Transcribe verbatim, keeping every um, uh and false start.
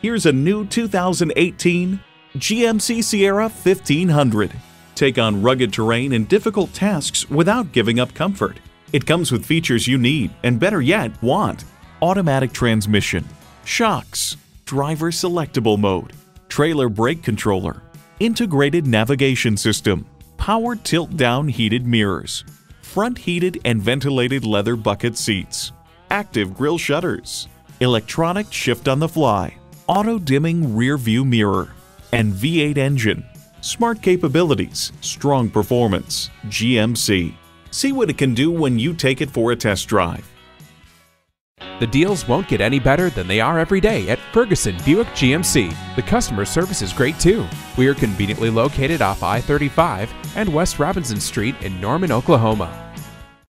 Here's a new two thousand eighteen G M C Sierra fifteen hundred. Take on rugged terrain and difficult tasks without giving up comfort. It comes with features you need, and better yet, want. Automatic transmission, shocks, driver selectable mode, trailer brake controller, integrated navigation system, power tilt-down heated mirrors, front heated and ventilated leather bucket seats, active grille shutters, electronic shift on the fly, auto-dimming rear-view mirror, and V eight engine. Smart capabilities, strong performance, G M C. See what it can do when you take it for a test drive. The deals won't get any better than they are every day at Ferguson Buick G M C. The customer service is great too. We are conveniently located off I thirty-five and West Robinson Street in Norman, Oklahoma.